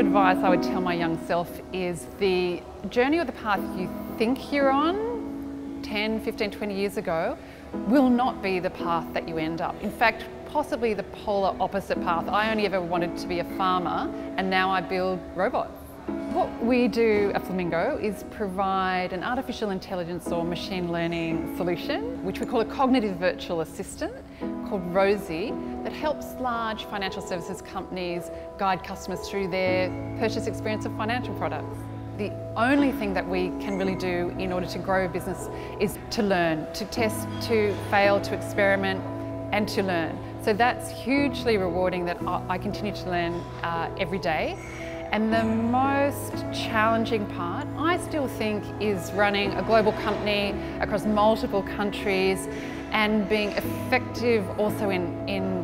advice I would tell my young self is the journey or the path you think you're on 10, 15, 20 years ago will not be the path that you end up. In fact, possibly the polar opposite path. I only ever wanted to be a farmer and now I build robots. What we do at Flamingo is provide an artificial intelligence or machine learning solution, which we call a cognitive virtual assistant called Rosie, that helps large financial services companies guide customers through their purchase experience of financial products. The only thing that we can really do in order to grow a business is to learn, to test, to fail, to experiment and to learn. So that's hugely rewarding that I continue to learn every day. And the most challenging part, I still think, is running a global company across multiple countries and being effective also in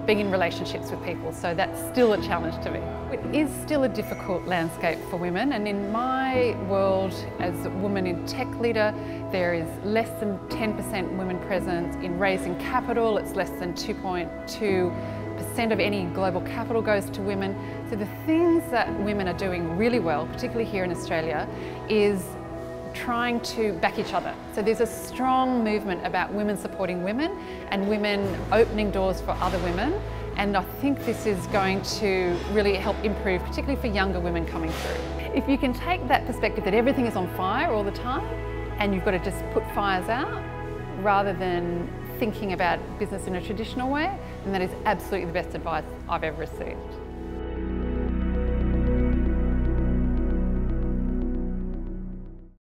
being in relationships with people. So that's still a challenge to me. It is still a difficult landscape for women, and in my world as a woman in tech leader, there is less than 10% women presence in raising capital. It's less than 2.2% of any global capital goes to women. So the things that women are doing really well, particularly here in Australia, is trying to back each other. So there's a strong movement about women supporting women and women opening doors for other women. And I think this is going to really help improve, particularly for younger women coming through. If you can take that perspective that everything is on fire all the time and you've got to just put fires out rather than thinking about business in a traditional way, then that is absolutely the best advice I've ever received.